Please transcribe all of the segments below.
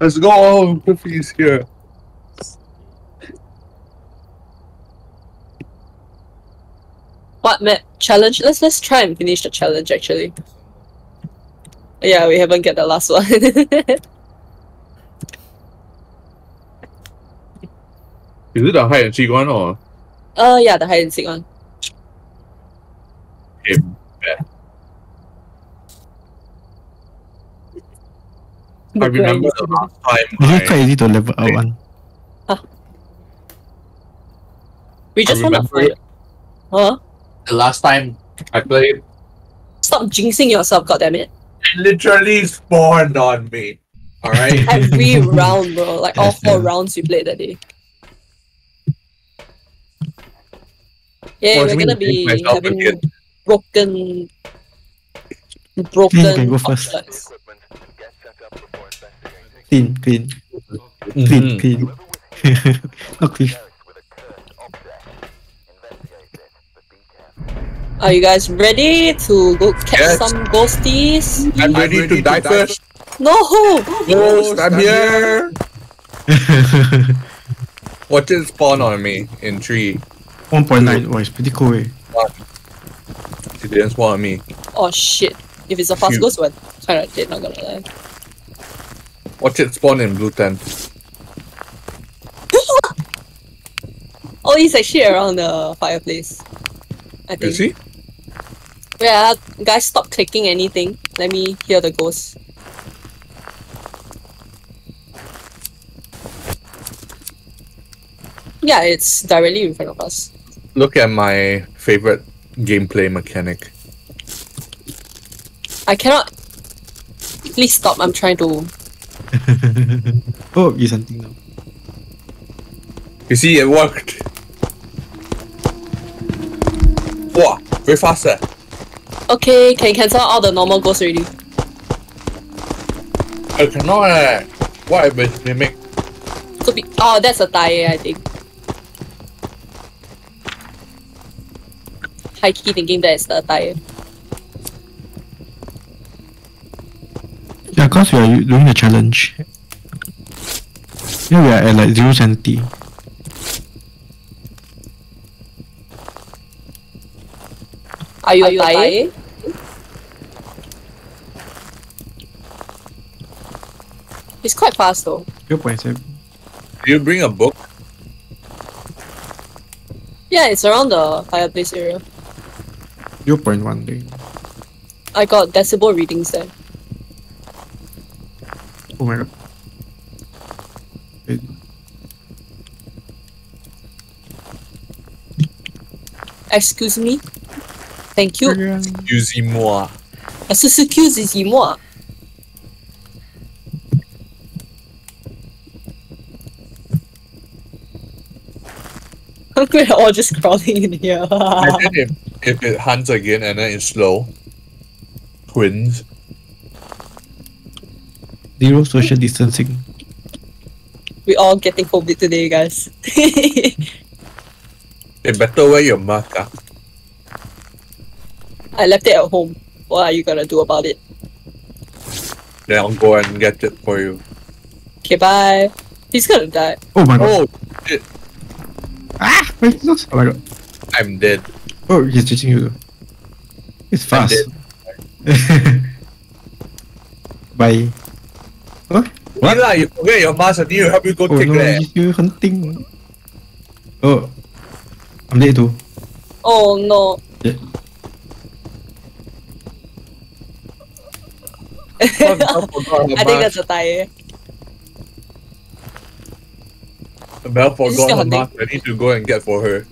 Let's go home. Cliffy's here. What map challenge? Let's try and finish the challenge actually. Yeah, we haven't get the last one. Is it the hide and seek one or? Yeah, the hide and seek one. Okay, bad. I remember the last time. It's quite easy to level up one. Huh. We just want to find. Huh? The last time I played. Stop jinxing yourself, goddammit. It literally spawned on me. Alright? Every round, bro. Like all four rounds you played that day. Yeah, we're gonna be having broken you can go first. Clean. Not clean. Are you guys ready to go catch some ghosties? I'm ready to die first. No! Ghost, I'm here! Watch it spawn on me in 3. 1.9, oh, it's pretty cool, eh? It didn't spawn on me. Oh shit. If it's a fast ghost one, kinda dead, not gonna lie. Watch it spawn in blue tent. Oh, he's actually around the fireplace, I think. Is he? Yeah, guys, stop clicking anything. Let me hear the ghost. Yeah, it's directly in front of us. Look at my favorite gameplay mechanic. I cannot. Please stop. I'm trying to. Oh, you're something now. You see, it worked. Wow, very fast. Okay, can you cancel all the normal ghosts already? I cannot. What if it's mimic? So oh, that's a tie, I think. High key thinking that is the attire. Yeah, cause we are doing the challenge. Yeah, we are at like 0 sanity. Are you attire? It's quite fast though. 0.7. Do you bring a book? Yeah, it's around the fireplace area. 0.1 thing. I got decibel readings there. Oh my god. Wait. Excuse me? Thank you. Excusez-moi. Excusez-moi. We're all just crawling in here. Imagine if it hunts again and then it's slow. Twins. Zero social distancing. We're all getting COVID today, guys. You better wear your mask. I left it at home. What are you gonna do about it? Then I'll go and get it for you. Okay, bye. He's gonna die. Oh my god. Oh shit. Ah! Wait, not. Oh my god. I'm dead. Oh, he's chasing you. It's fast. Bye. Huh? What? Mila, you forget your mask, and you help you go take that. You hunting. Oh. I'm dead too. Oh no. Yeah. I think that's a tie. Belle forgot her mask. I need to go and get for her.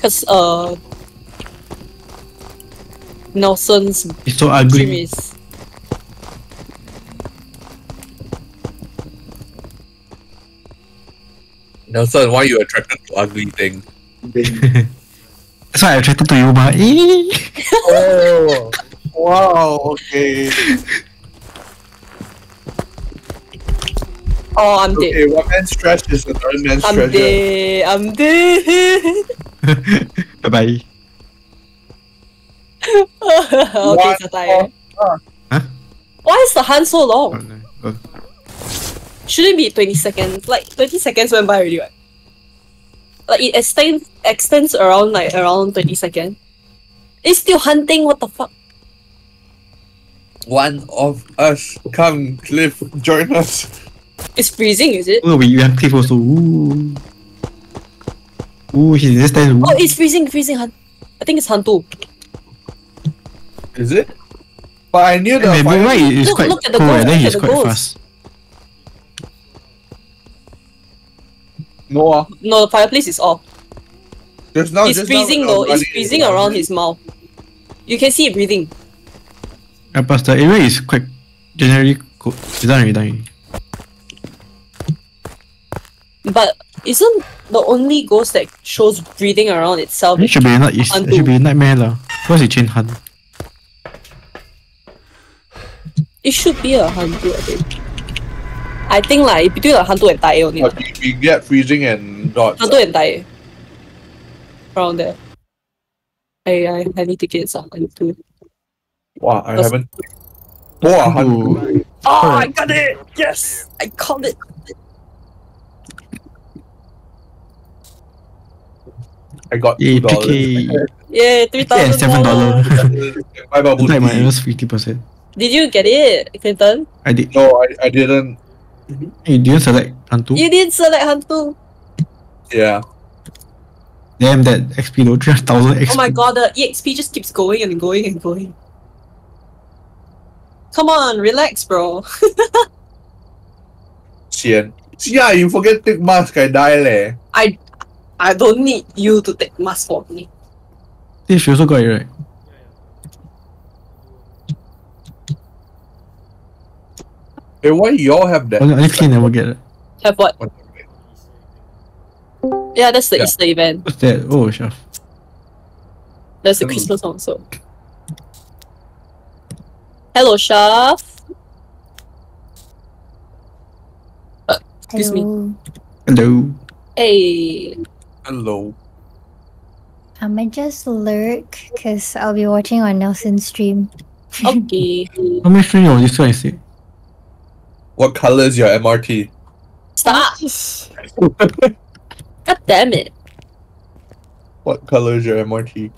Cause Nelson's it's so ugly. Is... Nelson, why are you attracted to ugly thing? That's why I'm attracted to you, ma. Oh, wow. Okay. Oh, I'm dead. Okay, one man's trash is another man's treasure. I'm dead. Bye bye. Okay, satire. Huh? Why is the hunt so long? Oh, no. Shouldn't be 20 seconds. Like 20 seconds went by already, right? Like it extends around like around 20 seconds. It's still hunting, what the fuck? One of us. Come, Cliff, join us. It's freezing, is it? Oh, we have Cliff also. Ooh. Ooh, he just stands. Oh, it's freezing. I think it's Hantu. Is it? But I knew the fight is quite cool and then he's quite fast. No, no, the fireplace is off. It's freezing though, it's freezing around his mouth. You can see it breathing. Yeah, plus the area is quite generally cool. It's done. But isn't the only ghost that shows breathing around itself? It should be a nightmare lah. Because it changed Hantu. It should be a Hantu, I think. I think like between a Hantu and Tae only. We get freezing and dots. Hantu and Tae. Around there. I need to get some Hantu. Wow, I haven't. Wow, Hantu. Oh, I got it! Yes! I caught it! I got $2. Yeah, $3,000. $7. Like minus 50%. Did you get it, Clinton? I did. No, I didn't. You didn't select Hantu? You didn't select Hantu! Yeah. Damn, that XP though, 3,000 XP. Oh my god, the EXP just keeps going and going and going. Come on, relax, bro. Sien. Yeah, you forget to take mask, I die leh. I don't need you to take mask for me. Yeah, she also got it right. Hey, why y'all have that? I think never get it. Have what? Yeah, that's the Easter event. What's that? Oh, Shaf. That's the Christmas song, so. Hello, Shaf. Excuse me. Hello. Hey. Hello. I might just lurk, because I'll be watching on Nelson's stream. Okay. How many streams on this one is it? What color is your MRT? Stop! God damn it! What color is your MRT?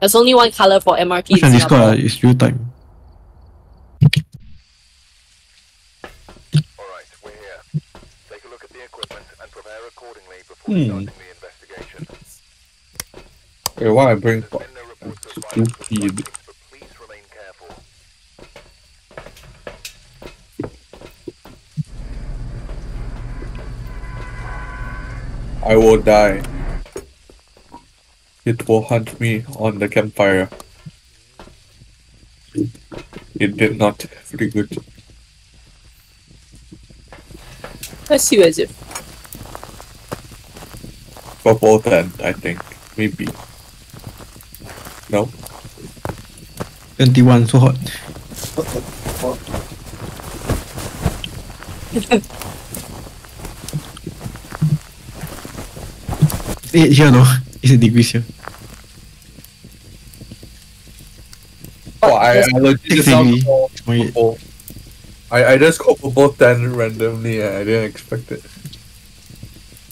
There's only one color for MRT. Which one is called? It's real time. Alright, we're here. Take a look at the equipment and prepare accordingly before starting the investigation. Wait, why I bring stupid? I will die. It will hunt me on the campfire. It did not. Pretty good. Let's see where is it. For both ends, I think. Maybe. No? 21, so hot. It's here though, it's a degree here. Oh, I legit sound purple. I just got purple 10 randomly, I didn't expect it.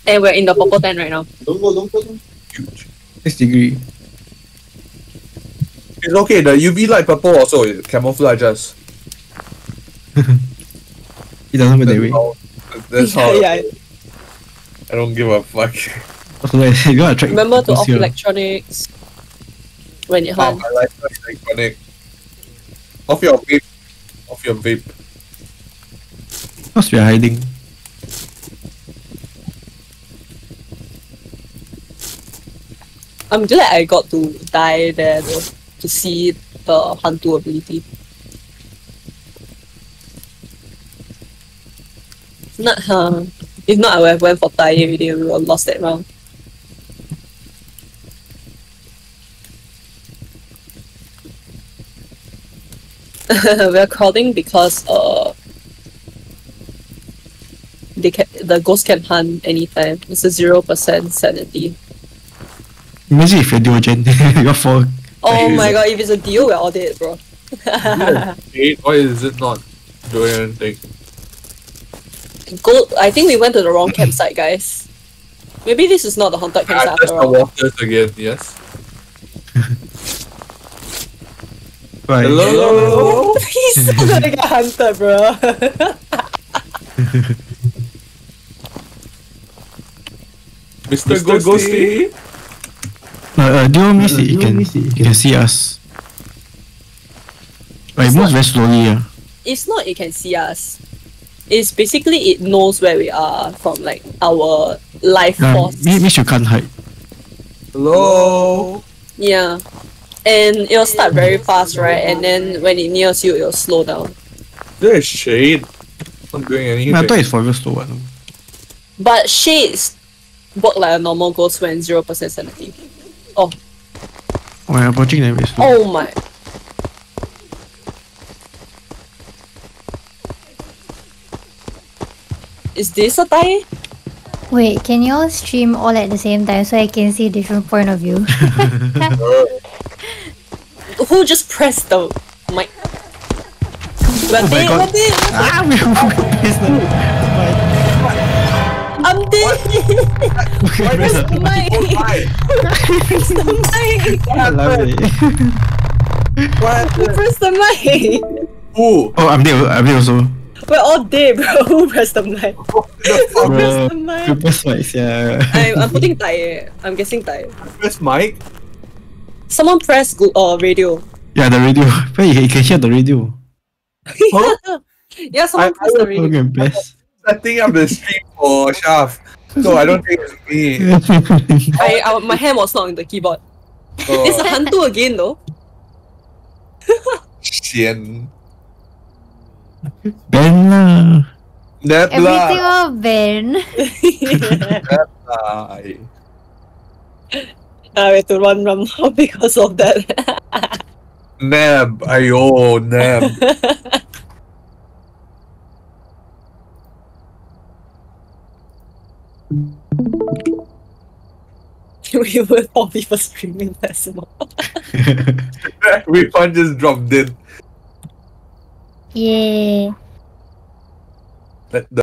Hey, we're in the purple 10 right now. Don't go. Huge. 6 degrees. It's okay, the UV light purple also, it camouflages. It doesn't work that way. That's how I don't give a fuck. You gotta track. Remember to off electronics when it hurts. I like electronic. Off your vape. Because we are hiding. I'm glad I got to die there though, to see the Hantu ability. If not, I would have went for die every day. We would have lost that round. We're calling because the ghost can hunt anytime. It's a 0% sanity. Imagine if you're duogen, you're 4. Oh my god, if it's a duo, we're all dead, bro. Why is it not doing anything? Go, I think we went to the wrong campsite, guys. Maybe this is not the haunted campsite after all. Waters again, yes. Hello? Hello? He's so gonna get hunted, bro. Mr. Ghosty! Do you want me see? You can see us. It moves very slowly. It's not it can see us. It's basically it knows where we are from like our life force. Which you can't hide. Hello? Yeah. And it'll start very fast, right? And then when it nears you, it'll slow down. There is shade. I'm not doing anything. I thought it's forever slow. Right? But shades work like a normal ghost when 0% sanity. Oh. Oh, I'm watching them. Oh my. Is this a tie? Wait, can you all stream all at the same time so I can see different point of view? Who just pressed the mic? Oh my God. I'm dead! Why is the mic? Who pressed the mic? Who? Oh, I'm dead also. We're all dead, bro. Who pressed the mic? Who pressed the mic? Who pressed mics, yeah. I'm putting tie. I'm guessing tie. Press mic? Someone pressed radio. Yeah, the radio. You can hear the radio. Huh? Yeah, someone pressed the radio. I think I'm the stream for Shaf. So I don't think it's me. My hand was not on the keyboard. Oh. It's a Hantu again though. Sien. Ben lah. Everything all Ben. I have to run now because of that. Neb. Ayo, Neb. We were all people screaming decimal. We can't just drop dead. Yeah. Let the